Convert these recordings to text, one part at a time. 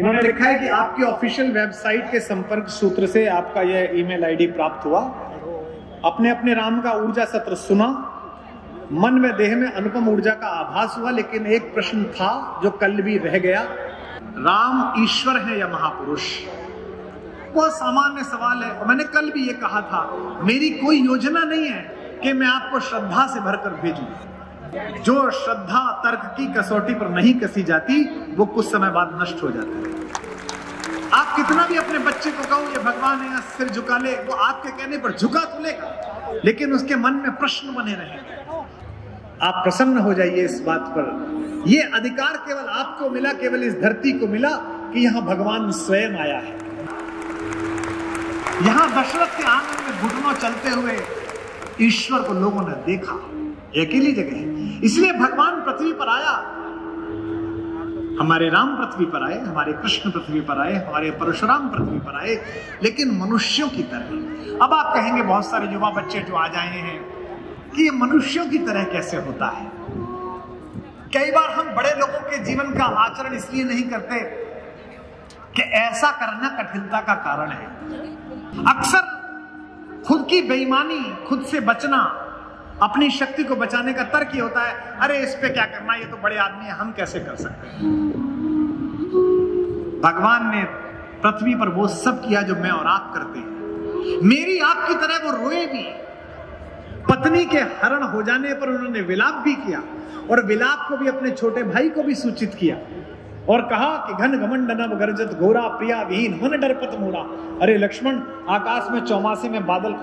इन्होंने लिखा है कि आपकी ऑफिशियल वेबसाइट के संपर्क सूत्र से आपका यह ईमेल आईडी प्राप्त हुआ। अपने अपने राम का ऊर्जा सत्र सुना, मन में देह में अनुपम ऊर्जा का आभास हुआ, लेकिन एक प्रश्न था जो कल भी रह गया, राम ईश्वर है या महापुरुष? बहुत सामान्य सवाल है और मैंने कल भी ये कहा था, मेरी कोई योजना नहीं है कि मैं आपको श्रद्धा से भरकर भेजूं। जो श्रद्धा तर्क की कसौटी पर नहीं कसी जाती वो कुछ समय बाद नष्ट हो जाती है। आप कितना भी अपने बच्चे को कहो ये भगवान है या सिर झुका ले, वो आपके कहने पर झुका तो लेगा लेकिन उसके मन में प्रश्न बने रहेंगे। आप प्रसन्न हो जाइए इस बात पर, ये अधिकार केवल आपको मिला, केवल इस धरती को मिला कि यहाँ भगवान स्वयं आया है। यहाँ दशरथ के आंगन में घुटनों चलते हुए ईश्वर को लोगों ने देखा, अकेली जगह है। इसलिए भगवान पृथ्वी पर आया, हमारे राम पृथ्वी पर आए, हमारे कृष्ण पृथ्वी पर आए, हमारे परशुराम पृथ्वी पर आए, लेकिन मनुष्यों की तरह। अब आप कहेंगे बहुत सारे युवा बच्चे जो आ जाए हैं कि ये मनुष्यों की तरह कैसे होता है। कई बार हम बड़े लोगों के जीवन का आचरण इसलिए नहीं करते कि ऐसा करना कठिनता का कारण है। अक्सर खुद की बेईमानी, खुद से बचना, अपनी शक्ति को बचाने का तर्क ये होता है, अरे इस पे क्या करना, ये तो बड़े आदमी है, हम कैसे कर सकते हैं। भगवान ने पृथ्वी पर वो सब किया जो मैं और आप करते हैं। मेरी आपकी तरह वो रोए भी, पत्नी के हरण हो जाने पर उन्होंने विलाप भी किया और विलाप को भी अपने छोटे भाई को भी सूचित किया और कहा कि घन घमंड नव गर्जत घोरा प्रिया विहीन मन डरपत मोरा। अरे लक्ष्मण, आकाश में चौमासे में बादल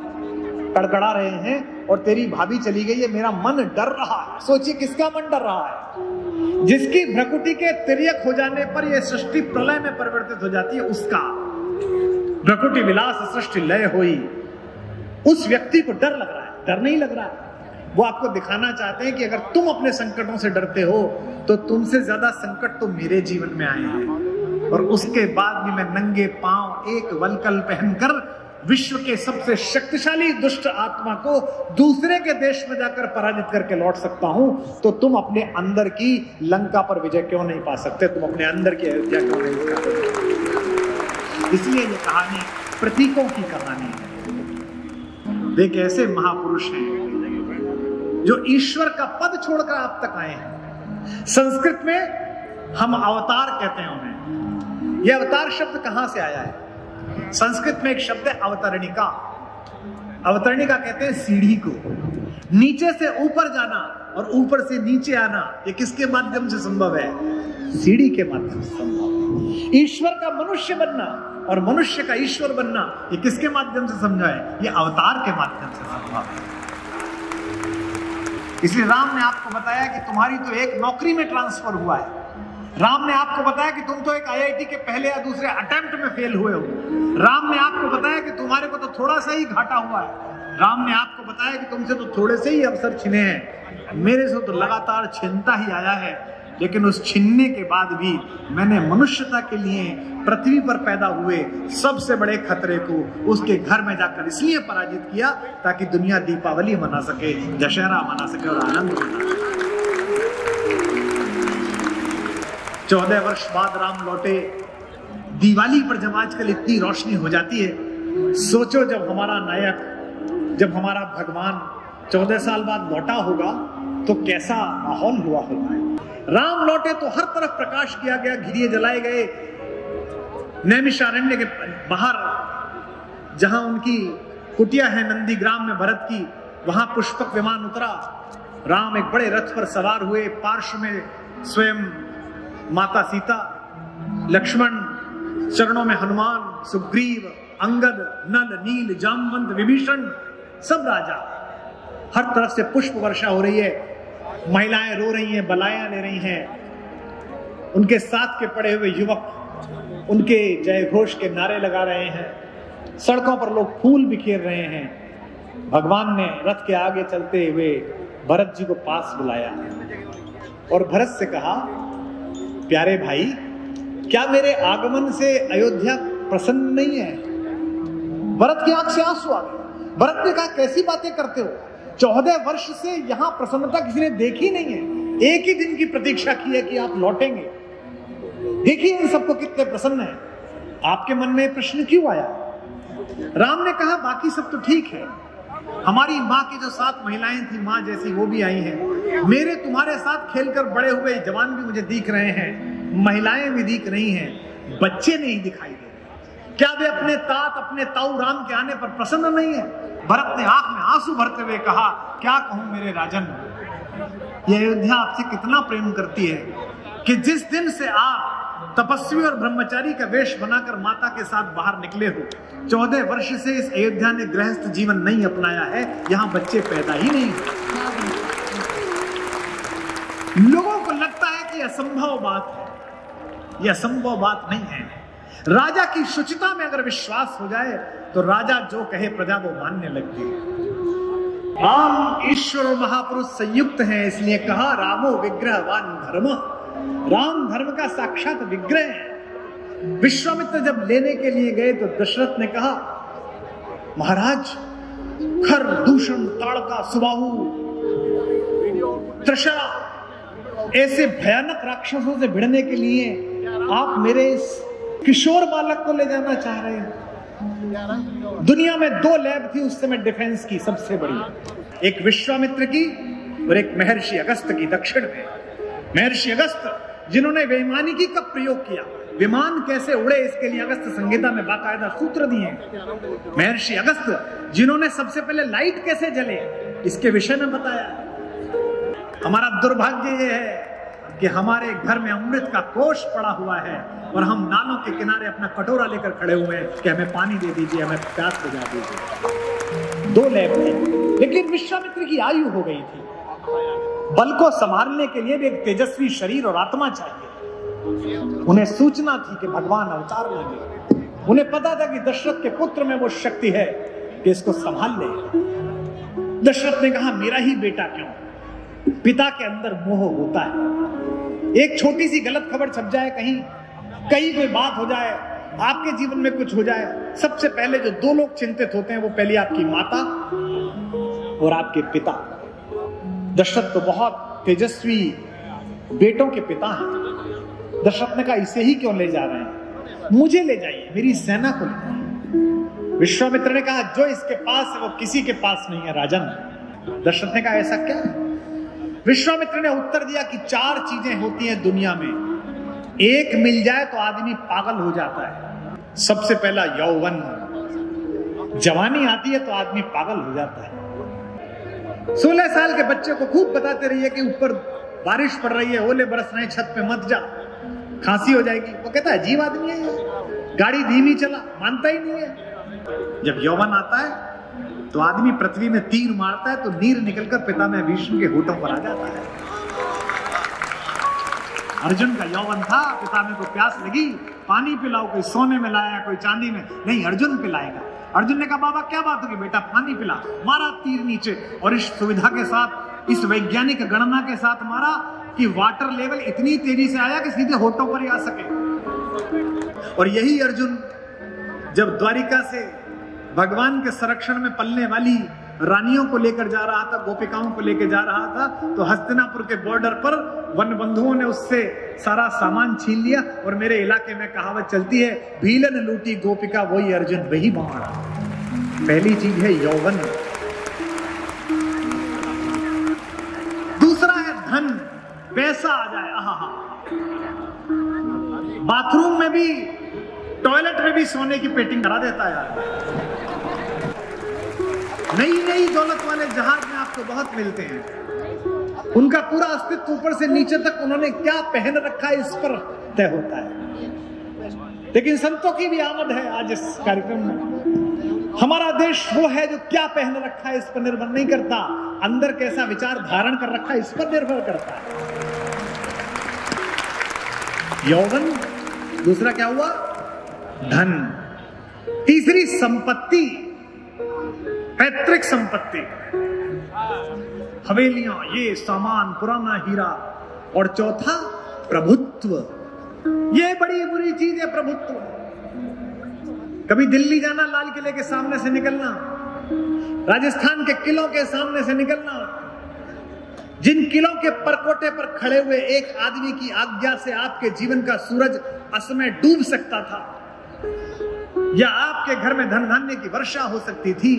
कड़कड़ा रहे हैं और तेरी भाभी चली गई है, मेरा मन डर रहा है। सोचिए किसका मन डर रहा है? जिसकी भ्रकुटी के तिरक हो जाने पर यह सृष्टि प्रलय में परिवर्तित हो जाती है, उसका। भ्रकुटी विलास सृष्टि लय हुई, उस व्यक्ति को डर लग रहा है। डर नहीं लग रहा, वो आपको दिखाना चाहते हैं कि अगर तुम अपने संकटों से डरते हो तो तुमसे ज्यादा संकट तो मेरे जीवन में आए हैं। और उसके बाद भी मैं नंगे पांव एक वलकल पहनकर विश्व के सबसे शक्तिशाली दुष्ट आत्मा को दूसरे के देश में जाकर पराजित करके लौट सकता हूं, तो तुम अपने अंदर की लंका पर विजय क्यों नहीं पा सकते, तुम अपने अंदर की अयोध्या क्यों नहीं पा सकते। इसलिए ये कहानी प्रतीकों की कहानी है। देखिए ऐसे महापुरुष हैं जो ईश्वर का पद छोड़कर आप तक आए हैं। संस्कृत में हम अवतार कहते हैं उन्हें। यह अवतार शब्द कहां से आया है? संस्कृत में एक शब्द है अवतरणिका। अवतरणिका कहते हैं सीढ़ी को, नीचे से ऊपर जाना और ऊपर से नीचे आना। ये किसके माध्यम से संभव है? सीढ़ी के माध्यम से संभव है। ईश्वर का मनुष्य बनना और मनुष्य का ईश्वर बनना, ये किसके माध्यम से समझा है? ये अवतार के माध्यम से संभव है। इसलिए राम ने आपको बताया कि तुम्हारी तो एक नौकरी में ट्रांसफर हुआ है। राम ने आपको बताया कि तुम तो एक आईआईटी के पहले या दूसरे अटेम्प्ट में फेल हुए हो। राम ने आपको बताया कि तुम्हारे को तो थोड़ा सा ही घाटा हुआ है। राम ने आपको बताया कि तुमसे तो थोड़े से ही अवसर छिने हैं, मेरे से तो लगातार छिनता ही आया है, लेकिन उस छीनने के बाद भी मैंने मनुष्यता के लिए पृथ्वी पर पैदा हुए सबसे बड़े खतरे को उसके घर में जाकर इसलिए पराजित किया ताकि दुनिया दीपावली मना सके, दशहरा मना सके और आनंद मना सके। 14 वर्ष बाद राम लौटे। दिवाली पर जब आजकल इतनी रोशनी हो जाती है, सोचो जब हमारा नायक, जब हमारा भगवान 14 साल बाद लौटा होगा तो कैसा माहौल हुआ होगा। राम लौटे तो हर तरफ प्रकाश किया गया, घिरिये जलाए गए। नैमिषारण्य के बाहर जहां उनकी कुटिया है, नंदी ग्राम में भरत की, वहां पुष्पक विमान उतरा। राम एक बड़े रथ पर सवार हुए, पार्श्व में स्वयं माता सीता, लक्ष्मण, चरणों में हनुमान, सुग्रीव, अंगद, नल, नील, जामवंत, विभीषण, सब राजा। हर तरफ से पुष्प वर्षा हो रही है, महिलाएं रो रही हैं, बलाया ले रही हैं, उनके साथ के पड़े हुए युवक उनके जय घोष के नारे लगा रहे हैं, सड़कों पर लोग फूल बिखेर रहे हैं। भगवान ने रथ के आगे चलते हुए भरत जी को पास बुलाया और भरत से कहा, प्यारे भाई, क्या मेरे आगमन से अयोध्या प्रसन्न नहीं है? भरत की आंख से आंसू आ गए। भरत ने कहा, कैसी बातें करते हो? 14 वर्ष से यहां प्रसन्नता किसी ने देखी नहीं है, एक ही दिन की प्रतीक्षा की है कि आप लौटेंगे। देखिए इन सबको कितने प्रसन्न है। आपके मन में प्रश्न क्यों आया? राम ने कहा बाकी सब तो ठीक है, हमारी माँ की जो 7 महिलाएं थी माँ जैसी वो भी आई हैं, मेरे तुम्हारे साथ खेलकर बड़े हुए जवान भी मुझे दिख रहे हैं, महिलाएं भी दिख रही हैं, बच्चे नहीं दिखाई दे रहे, क्या वे अपने तात अपने ताऊ राम के आने पर प्रसन्न नहीं है? भरत ने आंख में आंसू भरते हुए कहा, क्या कहूं मेरे राजन, यह अयोध्या आपसे कितना प्रेम करती है कि जिस दिन से आप तपस्वी और ब्रह्मचारी का वेश बनाकर माता के साथ बाहर निकले हो, 14 वर्ष से इस अयोध्या ने गृहस्थ जीवन नहीं अपनाया है, यहाँ बच्चे पैदा ही नहीं हुए। लोगों को लगता है कि असंभव बात है, यह असंभव बात नहीं है। राजा की शुचिता में अगर विश्वास हो जाए तो राजा जो कहे प्रजा वो मानने लगती है। राम ईश्वर महापुरुष संयुक्त हैं, इसलिए कहा रामो विग्रहवान धर्म, राम धर्म का साक्षात विग्रह है। विश्वामित्र जब लेने के लिए गए तो दशरथ ने कहा, महाराज खर दूषण ताड़का सुबाहू त्रिशिरा ऐसे भयानक राक्षसों से भिड़ने के लिए आप मेरे इस किशोर बालक को ले जाना चाह रहे हैं। दुनिया में 2 लैब थी उस समय डिफेंस की सबसे बड़ी, एक विश्वामित्र की और एक महर्षि अगस्त की। दक्षिण में महर्षि अगस्त जिन्होंने वैमानिकी का प्रयोग किया, विमान कैसे उड़े इसके लिए अगस्त संहिता में बाकायदा सूत्र दिए। महर्षि अगस्त जिन्होंने सबसे पहले लाइट कैसे जले इसके विषय में बताया। हमारा दुर्भाग्य यह है कि हमारे घर में अमृत का कोष पड़ा हुआ है और हम नालों के किनारे अपना कटोरा लेकर खड़े हुए हैं कि हमें पानी दे दीजिए, हमें प्यास बुझा दीजिए। 2 लैब थे, लेकिन विश्वामित्र की आयु हो गई थी, बल को संभालने के लिए भी एक तेजस्वी शरीर और आत्मा चाहिए। उन्हें सूचना थी कि भगवान अवतार लेंगे, उन्हें पता था कि दशरथ के पुत्र में वो शक्ति है कि इसको संभाल ले। दशरथ ने कहा मेरा ही बेटा क्यों, पिता के अंदर मोह होता है, एक छोटी सी गलत खबर छप जाए, कहीं कोई बात हो जाए, आपके जीवन में कुछ हो जाए, सबसे पहले जो 2 लोग चिंतित होते हैं वो पहले आपकी माता और आपके पिता। दशरथ तो बहुत तेजस्वी बेटों के पिता हैं। दशरथ ने कहा इसे ही क्यों ले जा रहे हैं, मुझे ले जाइए, मेरी सेना को ले जाइए। विश्वामित्र ने कहा जो इसके पास है वो किसी के पास नहीं है राजन। दशरथ ने कहा ऐसा क्या? विश्वामित्र ने उत्तर दिया कि 4 चीजें होती हैं दुनिया में, एक मिल जाए तो आदमी पागल हो जाता है। सबसे पहला यौवन, जवानी आती है तो आदमी पागल हो जाता है। 16 साल के बच्चे को खूब बताते रहिए कि ऊपर बारिश पड़ रही है, ओले बरस रहे हैं, छत पे मत जा, खांसी हो जाएगी, वो कहता है अजीब आदमी है ये, गाड़ी धीमी चला, मानता ही नहीं है। जब यौवन आता है तो आदमी पृथ्वी में तीर मारता है तो नीर निकलकर पिता में भीष्म के होठों पर आ जाता है। अर्जुन का यौवन था, पिता में को प्यास लगी, पानी पिलाओ, कोई सोने में लाया कोई चांदी में, नहीं अर्जुन पिलाएगा। अर्जुन ने कहा बाबा क्या बात होगी बेटा, पानी पिला, मारा तीर नीचे, और इस सुविधा के साथ, इस वैज्ञानिक गणना के साथ मारा कि वाटर लेवल इतनी तेजी से आया कि सीधे होठों पर ही आ सके। और यही अर्जुन जब द्वारिका से भगवान के संरक्षण में पलने वाली रानियों को लेकर जा रहा था, गोपिकाओं को लेकर जा रहा था, तो हस्तिनापुर के बॉर्डर पर वन बंधुओं ने उससे सारा सामान छीन लिया। और मेरे इलाके में कहावत चलती है, भीलन लूटी गोपिका वही अर्जुन वही महारा। पहली चीज है यौवन, दूसरा है धन, पैसा आ जाए, आहा, बाथरूम में भी टॉयलेट में भी सोने की पेंटिंग करा देता है। नई नई दौलत वाले जहाज में आपको बहुत मिलते हैं, उनका पूरा अस्तित्व ऊपर से नीचे तक उन्होंने क्या पहन रखा है इस पर तय होता है। लेकिन संतों की भी आमद है आज इस कार्यक्रम में। हमारा देश वो है जो क्या पहन रखा है इस पर निर्भर नहीं करता, अंदर कैसा विचार धारण कर रखा है इस पर निर्भर करता है। यौवन, दूसरा क्या हुआ धन, तीसरी संपत्ति, पैतृक संपत्ति, हवेलियां, ये सामान, पुराना हीरा, और चौथा प्रभुत्व। ये बड़ी बुरी चीज है प्रभुत्व। कभी दिल्ली जाना, लाल किले के सामने से निकलना, राजस्थान के किलों के सामने से निकलना, जिन किलों के परकोटे पर खड़े हुए एक आदमी की आज्ञा से आपके जीवन का सूरज असमय डूब सकता था या आपके घर में धन धान्य की वर्षा हो सकती थी,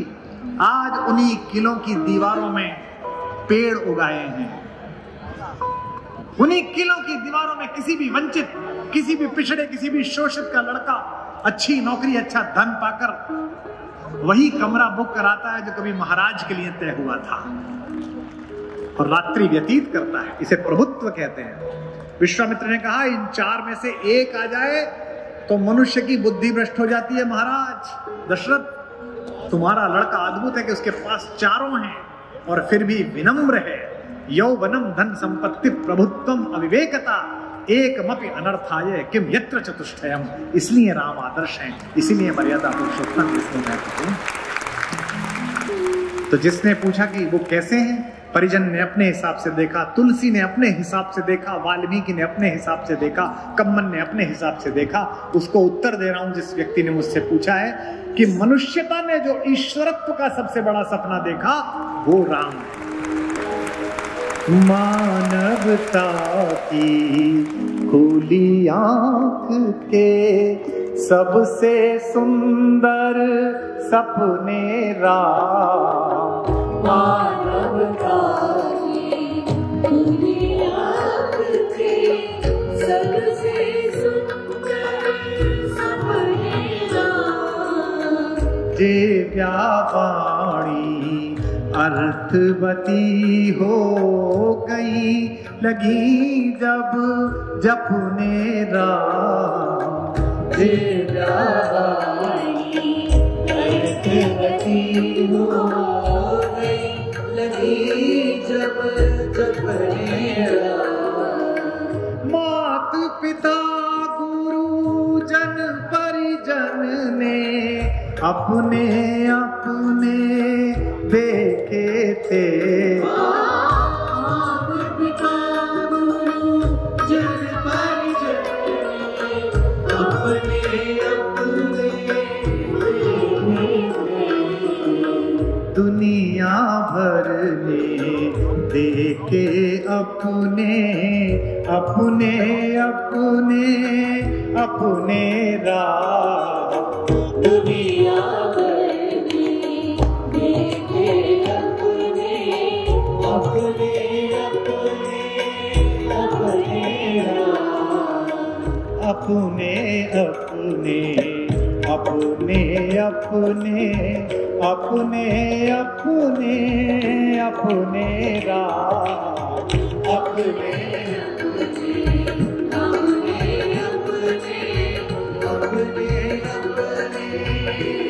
आज उन्हीं किलों की दीवारों में पेड़ उगाए हैं। उन्हीं किलों की दीवारों में किसी भी वंचित, किसी भी पिछड़े, किसी भी शोषित का लड़का अच्छी नौकरी, अच्छा धन पाकर वही कमरा बुक कराता है जो कभी महाराज के लिए तय हुआ था और रात्रि व्यतीत करता है। इसे प्रभुत्व कहते हैं। विश्वामित्र ने कहा इन चार में से एक आ जाए तो मनुष्य की बुद्धि भ्रष्ट हो जाती है। महाराज दशरथ, तुम्हारा लड़का अद्भुत है कि उसके पास चारों हैं और फिर भी विनम्र है। यौवनम धन संपत्ति प्रभुत्वम अविवेकता एकमपि अनर्थाय किम यत्र चतुष्टयम। इसलिए राम आदर्श हैं, इसीलिए मर्यादा पुरुषोत्तम इसमें महत्वपूर्ण। तो जिसने पूछा कि वो कैसे हैं, परिजन ने अपने हिसाब से देखा, तुलसी ने अपने हिसाब से देखा, वाल्मीकि ने अपने हिसाब से देखा, कम्मन ने अपने हिसाब से देखा। उसको उत्तर दे रहा हूं जिस व्यक्ति ने मुझसे पूछा है कि मनुष्यता ने जो ईश्वरत्व का सबसे बड़ा सपना देखा वो राम है। मानवता की खुली आंख के सबसे सुंदर सपने राम। मानवता की खुली आंख के सबसे सुंदर सपने राम। दिव्या वाणी अर्थवती हो गई लगी जब जपने राम। दिव्या वाणी अर्थवती हो जब मात पिता गुरु जन परिजन ने अपने अपने देखे थे। मात पिता गुरु जन परिजन ने अपने अपने देखे। दुनिया भर देखे अपने अपने अपने अपने राम। दुनिया देखे अपने अपने अपने अपने राम। अपने अपने अपने अपने अपने अपने अपने राम। अपने अपने अपने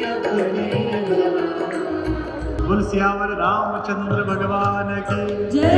अपने अपने। बोल सियावर रामचंद्र भगवान की जय।